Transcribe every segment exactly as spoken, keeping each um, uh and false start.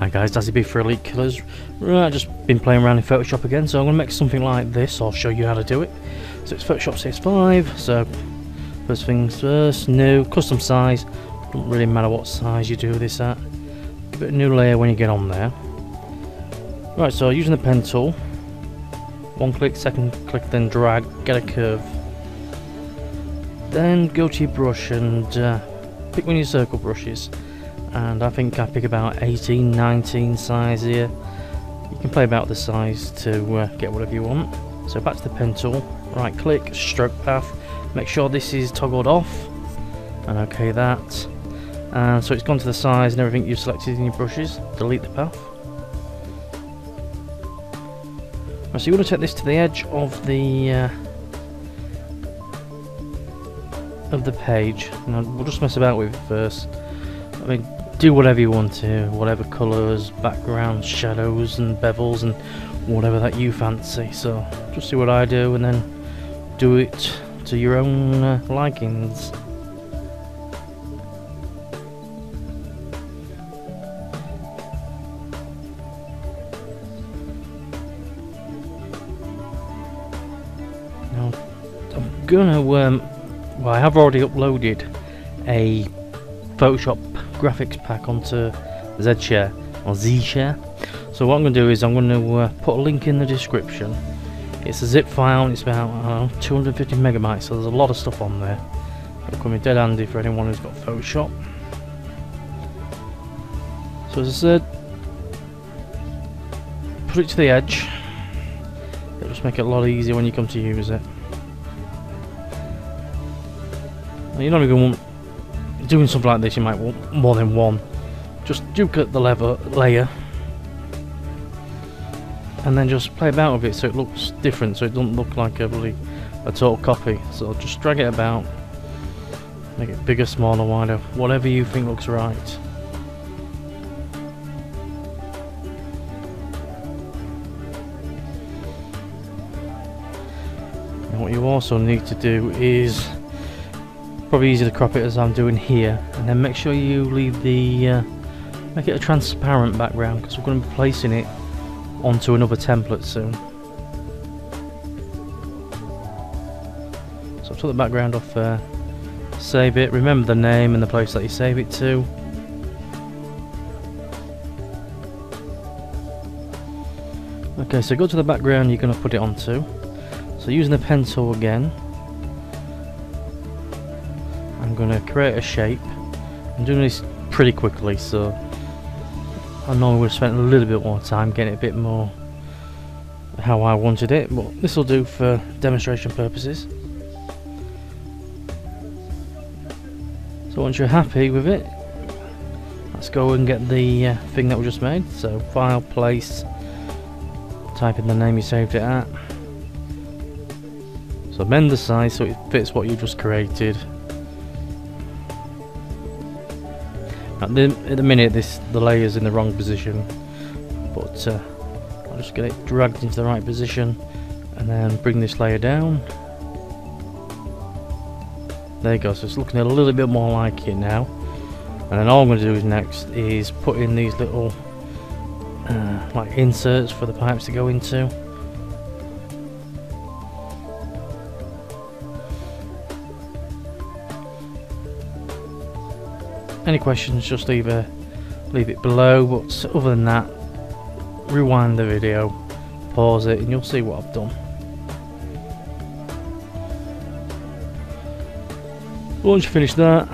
Hi guys, DazzyBee for Elite Killers. Right, I've just been playing around in Photoshop again, so I'm going to make something like this. I'll show you how to do it. So it's Photoshop C S five, so first things first, new, custom size. Doesn't really matter what size you do this at. Give it a new layer when you get on there. Right, so using the pen tool, one click, second click, then drag, get a curve. Then go to your brush and uh, pick one of your circle brushes. And I think I pick about eighteen, nineteen size here. You can play about the size to uh, get whatever you want. So back to the pen tool, right click, stroke path, make sure this is toggled off, and okay that. And so it's gone to the size and everything you've selected in your brushes. Delete the path. Right, so you want to take this to the edge of the uh, of the page. And we'll just mess about with it first. I mean, do whatever you want to, whatever colours, backgrounds, shadows and bevels and whatever that you fancy. So just see what I do and then do it to your own uh, likings. Now I'm gonna um, well, I have already uploaded a Photoshop graphics pack onto Zshare or Zshare. So what I'm going to do is I'm going to uh, put a link in the description. It's a zip file and it's about uh, two hundred fifty megabytes, so there's a lot of stuff on there. It'll come in dead handy for anyone who's got Photoshop. So as I said, put it to the edge. It'll just make it a lot easier when you come to use it. Now, you're not even going to want doing something like this, you might want more than one. Just duplicate the lever layer and then just play about with it so it looks different, so it doesn't look like a really a total copy. So just drag it about, make it bigger, smaller, wider, whatever you think looks right. And what you also need to do is probably easy to crop it as I'm doing here, and then make sure you leave the uh, make it a transparent background because we're going to be placing it onto another template soon. So I've took the background off there, uh, save it, remember the name and the place that you save it to. Okay, so go to the background you're going to put it onto. So using the pen tool again, I'm going to create a shape. I'm doing this pretty quickly, so I know we've spent a little bit more time getting it a bit more how I wanted it, but this will do for demonstration purposes. So once you're happy with it, let's go and get the uh, thing that we just made. So file, place, type in the name you saved it at. So amend the size so it fits what you just created. At the, at the minute this the layer's in the wrong position, but uh, I'll just get it dragged into the right position and then bring this layer down. There you go, so it's looking a little bit more like it now. And then all I'm going to do is next is put in these little uh, like inserts for the pipes to go into. Any questions, just leave a, leave it below, but other than that, rewind the video, pause it, and you'll see what I've done. Once you finish that,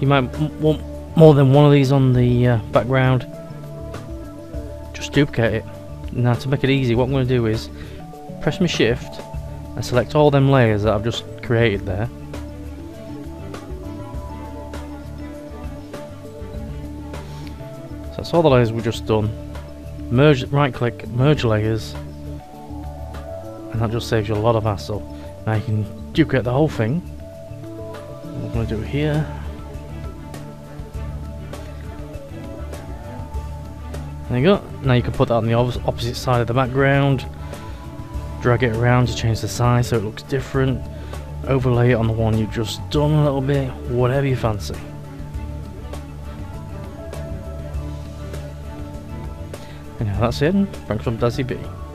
you might want more than one of these on the uh, background, just duplicate it. Now to make it easy, what I'm going to do is press my shift and select all them layers that I've just created there. That's all the layers we've just done. Merge, right click, merge layers, and that just saves you a lot of hassle. Now you can duplicate the whole thing. What I'm going to do here. There you go. Now you can put that on the opposite side of the background. Drag it around to change the size so it looks different. Overlay it on the one you've just done a little bit. Whatever you fancy. And yeah, that's it. Back from DazzyBee.